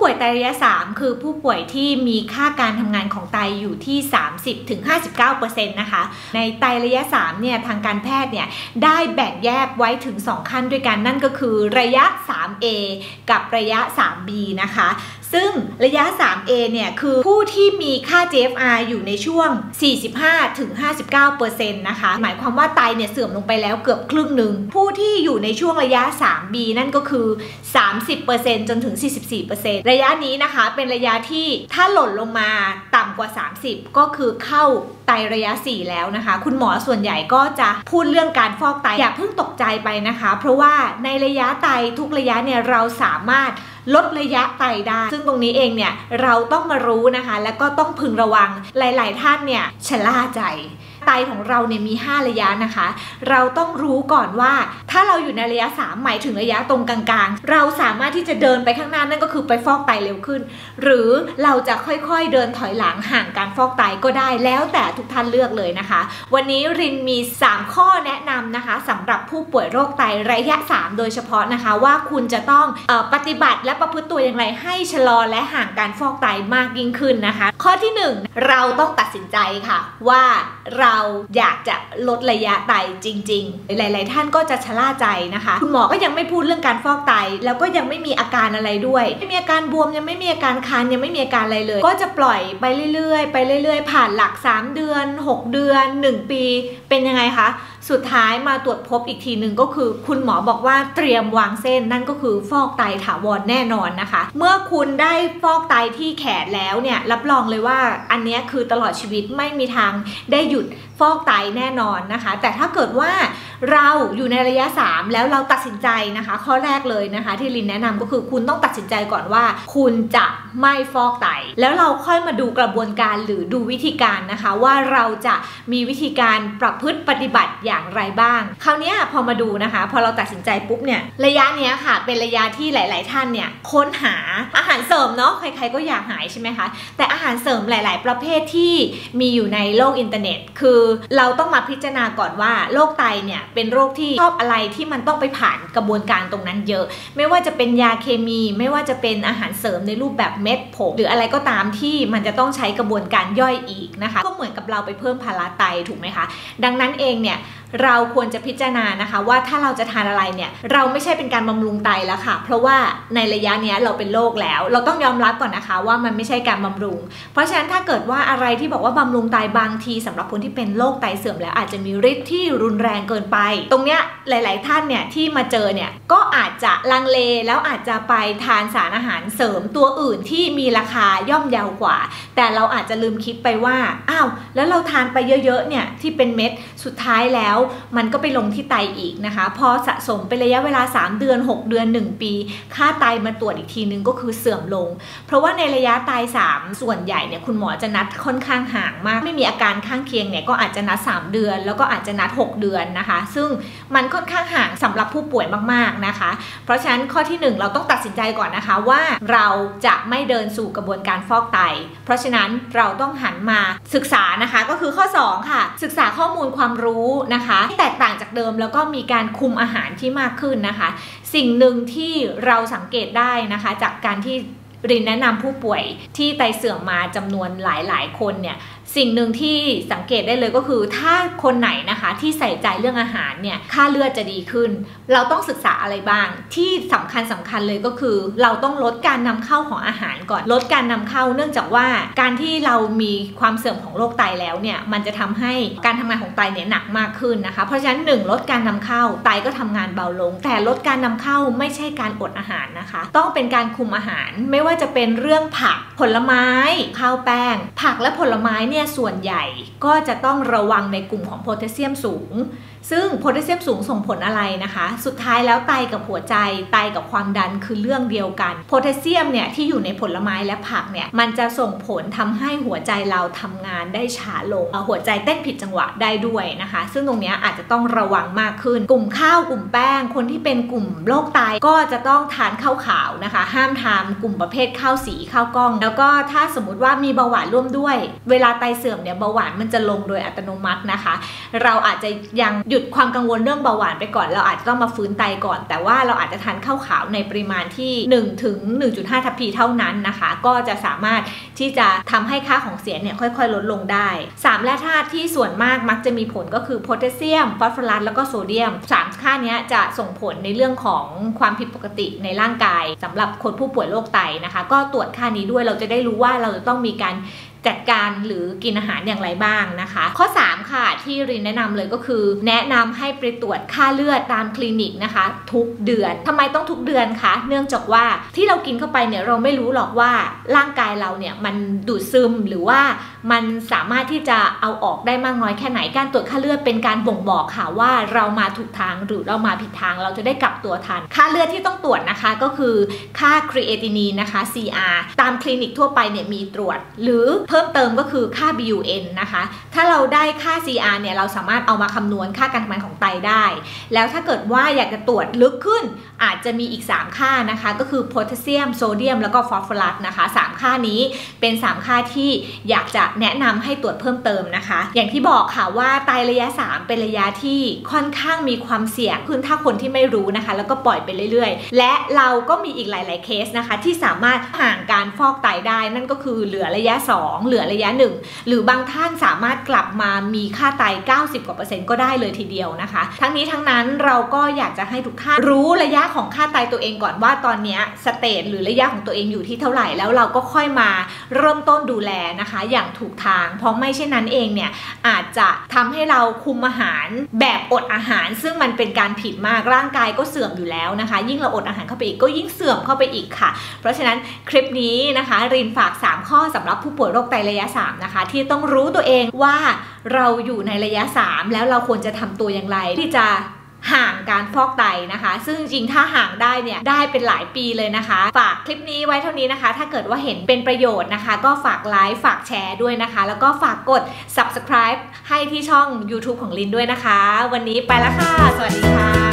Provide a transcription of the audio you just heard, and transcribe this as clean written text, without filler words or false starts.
ป่วยไตระยะ3คือผู้ป่วยที่มีค่าการทำงานของไตอยู่ที่ 30-59% นะคะในไตระยะ3เนี่ยทางการแพทย์เนี่ยได้แบ่งแยกไว้ถึง2ขั้นด้วยกันนั่นก็คือระยะ 3A กับระยะ 3B นะคะซึ่งระยะ 3A เนี่ยคือผู้ที่มีค่า GFR อยู่ในช่วง 45-59% นะคะหมายความว่าไตเนี่ยเสื่อมลงไปแล้วเกือบครึ่งหนึ่งผู้ที่อยู่ในช่วงระยะ 3B นั่นก็คือ 30% จนถึง 44% ระยะนี้นะคะเป็นระยะที่ถ้าหล่นลงมาต่ำกว่า 30ก็คือเข้าไตระยะ 4แล้วนะคะคุณหมอส่วนใหญ่ก็จะพูดเรื่องการฟอกไตอย่าเพิ่งตกใจไปนะคะเพราะว่าในระยะไตทุกระยะเนี่ยเราสามารถลดระยะไตได้ซึ่งตรงนี้เองเนี่ยเราต้องมารู้นะคะแล้วก็ต้องพึงระวังหลายๆท่านเนี่ยชะล่าใจไตของเราเนี่ยมี5ระยะนะคะเราต้องรู้ก่อนว่าถ้าเราอยู่ในระยะ3หมายถึงระยะตรงกลางๆเราสามารถที่จะเดินไปข้างหน้านั่นก็คือไปฟอกไตเร็วขึ้นหรือเราจะค่อยๆเดินถอยหลังห่างการฟอกไตก็ได้แล้วแต่ทุกท่านเลือกเลยนะคะวันนี้รินมี3ข้อแนะนำนะคะสำหรับผู้ป่วยโรคไตระยะ3โดยเฉพาะนะคะว่าคุณจะต้องปฏิบัติและประพฤติตัวอย่างไรให้ชะลอและห่างการฟอกไตมากยิ่งขึ้นนะคะข้อที่1เราต้องตัดสินใจค่ะว่าเราอยากจะลดระยะไตจริงๆหลายๆท่านก็จะชะล่าใจนะคะคุณหมอก็ยังไม่พูดเรื่องการฟอกไตแล้วก็ยังไม่มีอาการอะไรด้วยไม่มีอาการบวมยังไม่มีอาการคันยังไม่มีอาการอะไรเลยก็จะปล่อยไปเรื่อยๆผ่านหลัก3เดือน6เดือน1ปีเป็นยังไงคะสุดท้ายมาตรวจพบอีกทีหนึ่งก็คือคุณหมอบอกว่าเตรียมวางเส้นนั่นก็คือฟอกไตถาวรแน่นอนนะคะเมื่อคุณได้ฟอกไตที่แขนแล้วเนี่ยรับรองเลยว่าอันนี้คือตลอดชีวิตไม่มีทางได้หยุดฟอกไตแน่นอนนะคะแต่ถ้าเกิดว่าเราอยู่ในระยะ3แล้วเราตัดสินใจนะคะข้อแรกเลยนะคะที่ลินแนะนำก็คือคุณต้องตัดสินใจก่อนว่าคุณจะไม่ฟอกไตแล้วเราค่อยมาดูกระบวนการหรือดูวิธีการนะคะว่าเราจะมีวิธีการประพฤติปฏิบัติอย่างไรบ้างคราวนี้พอมาดูนะคะพอเราตัดสินใจปุ๊บเนี่ยระยะเนี้ยค่ะเป็นระยะที่หลายๆท่านเนี่ยค้นหาอาหารเสริมเนาะใครๆก็อยากหายใช่ไหมคะแต่อาหารเสริมหลายๆประเภทที่มีอยู่ในโลกอินเทอร์เน็ตคือเราต้องมาพิจารณาก่อนว่าโรคไตเนี่ยเป็นโรคที่ชอบอะไรที่มันต้องไปผ่านกระบวนการตรงนั้นเยอะไม่ว่าจะเป็นยาเคมีไม่ว่าจะเป็นอาหารเสริมในรูปแบบเม็ดผงหรืออะไรก็ตามที่มันจะต้องใช้กระบวนการย่อยอีกนะคะก็เหมือนกับเราไปเพิ่มภาระไตถูกไหมคะดังนั้นเองเนี่ยเราควรจะพิจารณานะคะว่าถ้าเราจะทานอะไรเนี่ยเราไม่ใช่เป็นการบำรุงไตแล้วค่ะเพราะว่าในระยะนี้เราเป็นโรคแล้วเราต้องยอมรับก่อนนะคะว่ามันไม่ใช่การบำรุงเพราะฉะนั้นถ้าเกิดว่าอะไรที่บอกว่าบำรุงไตบางทีสำหรับคนที่เป็นโรคไตเสื่อมแล้วอาจจะมีฤทธิ์ที่รุนแรงเกินไปตรงเนี้ยหลายๆท่านเนี่ยที่มาเจอเนี่ยก็อาจจะลังเลแล้วอาจจะไปทานสารอาหารเสริมตัวอื่นที่มีราคาย่อมเยาวกว่าแต่เราอาจจะลืมคิดไปว่าอ้าวแล้วเราทานไปเยอะๆเนี่ยที่เป็นเม็ดสุดท้ายแล้วมันก็ไปลงที่ไตอีกนะคะพอสะสมเป็นระยะเวลา3เดือน6เดือน1ปีค่าไตมาตรวจอีกทีนึงก็คือเสื่อมลงเพราะว่าในระยะไต3ส่วนใหญ่เนี่ยคุณหมอจะนัดค่อนข้างห่างมากไม่มีอาการข้างเคียงเนี่ยก็อาจจะนัด3เดือนแล้วก็อาจจะนัด6เดือนนะคะซึ่งมันค่อนข้างห่างสำหรับผู้ป่วยมากๆนะคะเพราะฉะนั้นข้อที่1เราต้องตัดสินใจก่อนนะคะว่าเราจะไม่เดินสู่กระบวนการฟอกไตเพราะฉะนั้นเราต้องหันมาศึกษานะคะก็คือข้อ2ค่ะศึกษาข้อมูลความรู้นะคะแตกต่างจากเดิมแล้วก็มีการคุมอาหารที่มากขึ้นนะคะสิ่งหนึ่งที่เราสังเกตได้นะคะจากการที่รินแนะนำผู้ป่วยที่ไตเสื่อมมาจำนวนหลายๆคนเนี่ยสิ่งหนึ่งที่สังเกตได้เลยก็คือถ้าคนไหนนะคะที่ใส่ใจเรื่องอาหารเนี่ยค่าเลือดจะดีขึ้นเราต้องศึกษาอะไรบ้างที่สำคัญเลยก็คือเราต้องลดการนำเข้าของอาหารก่อนลดการนำเข้าเนื่องจากว่าการที่เรามีความเสื่อมของโรคไตแล้วเนี่ยมันจะทำให้การทำงานของไตเนี่ยหนักมากขึ้นนะคะเพราะฉะนั้น1ลดการนำเข้าไตก็ทำงานเบาลงแต่ลดการนำเข้าไม่ใช่การอดอาหารนะคะต้องเป็นการคุมอาหารไม่ว่าจะเป็นเรื่องผักผลไม้ข้าวแป้งผักและผลไม้เนี่ยส่วนใหญ่ก็จะต้องระวังในกลุ่มของโพแทสเซียมสูงซึ่งโพแทสเซียมสูงส่งผลอะไรนะคะสุดท้ายแล้วไตกับหัวใจไตกับความดันคือเรื่องเดียวกันโพแทสเซียมเนี่ยที่อยู่ในผลไม้และผักเนี่ยมันจะส่งผลทำให้หัวใจเราทำงานได้ช้าลงหัวใจเต้นผิดจังหวะได้ด้วยนะคะซึ่งตรงนี้อาจจะต้องระวังมากขึ้นกลุ่มข้าวกลุ่มแป้งคนที่เป็นกลุ่มโรคไตก็จะต้องทานข้าวขาวนะคะห้ามทานกลุ่มประเภทข้าวสีข้าวกล้องแล้วก็ถ้าสมมติว่ามีเบาหวานร่วมด้วยเวลาไตเสื่อมเนี่ยเบาหวานมันจะลงโดยอัตโนมัตินะคะเราอาจจะยัง หยุดความกังวลเรื่องเบาหวานไปก่อนเราอาจจะต้องมาฟื้นไตก่อนแต่ว่าเราอาจจะทานข้าวขาวในปริมาณที่1ถึง 1.5 ทัพพีเท่านั้นนะคะก็จะสามารถที่จะทำให้ค่าของเสียเนี่ยค่อยๆลดลงได้3แร่ธาตุที่ส่วนมากมักจะมีผลก็คือโพแทสเซียมฟอสฟอรัสแล้วก็โซเดียม3ค่านี้จะส่งผลในเรื่องของความผิดปกติในร่างกายสำหรับคนผู้ป่วยโรคไตนะคะก็ตรวจค่านี้ด้วยเราจะได้รู้ว่าเราจะต้องมีการจัดการหรือกินอาหารอย่างไรบ้างนะคะข้อ3ค่ะที่รินแนะนำเลยก็คือแนะนำให้ไปตรวจค่าเลือดตามคลินิกนะคะทุกเดือนทำไมต้องทุกเดือนคะเนื่องจากว่าที่เรากินเข้าไปเนี่ยเราไม่รู้หรอกว่าร่างกายเราเนี่ยมันดูดซึมหรือว่ามันสามารถที่จะเอาออกได้มากน้อยแค่ไหนการตรวจค่าเลือดเป็นการบ่งบอกค่ะว่าเรามาถูกทางหรือเรามาผิดทางเราจะได้กลับตัวทันค่าเลือดที่ต้องตรวจนะคะก็คือค่าครีเอตินีนนะคะ CR ตามคลินิกทั่วไปเนี่ยมีตรวจหรือเพิ่มเติมก็คือค่า BUN นะคะถ้าเราได้ค่า CR เนี่ยเราสามารถเอามาคำนวณค่าการทำงานของไตได้แล้วถ้าเกิดว่าอยากจะตรวจลึกขึ้นอาจจะมีอีก3ค่านะคะก็คือโพแทสเซียมโซเดียมแล้วก็ฟอสฟอรัสนะคะ3ค่านี้เป็น3ค่าที่อยากจะแนะนำให้ตรวจเพิ่มเติมนะคะอย่างที่บอกค่ะว่าไตระยะ3เป็นระยะที่ค่อนข้างมีความเสี่ยงขึ้นถ้าคนที่ไม่รู้นะคะแล้วก็ปล่อยไปเรื่อยๆและเราก็มีอีกหลายๆเคสนะคะที่สามารถห่างการฟอกไตได้นั่นก็คือเหลือระยะ2เหลือระยะ1หรือบางท่านสามารถกลับมามีค่าไต 90% ก็ได้เลยทีเดียวนะคะทั้งนี้ทั้งนั้นเราก็อยากจะให้ทุกท่านรู้ระยะของค่าไตตัวเองก่อนว่าตอนนี้สเตจหรือระยะของตัวเองอยู่ที่เท่าไหร่แล้วเราก็ค่อยมาเริ่มต้นดูแลนะคะอย่างถูกทางเพราะไม่เช่นนั้นเองเนี่ยอาจจะทำให้เราคุมอาหารแบบอดอาหารซึ่งมันเป็นการผิดมากร่างกายก็เสื่อมอยู่แล้วนะคะยิ่งเราอดอาหารเข้าไปอีกก็ยิ่งเสื่อมเข้าไปอีกค่ะเพราะฉะนั้นคลิปนี้นะคะรินฝาก3ข้อสำหรับผู้ป่วยโรคไตระยะ3นะคะที่ต้องรู้ตัวเองว่าเราอยู่ในระยะ3แล้วเราควรจะทำตัวอย่างไรที่จะห่างการฟอกไตนะคะซึ่งจริงถ้าห่างได้เนี่ยได้เป็นหลายปีเลยนะคะฝากคลิปนี้ไว้เท่านี้นะคะถ้าเกิดว่าเห็นเป็นประโยชน์นะคะก็ฝากไลค์ฝากแชร์ด้วยนะคะแล้วก็ฝากกด subscribe ให้ที่ช่อง YouTube ของรินด้วยนะคะวันนี้ไปแล้วค่ะสวัสดีค่ะ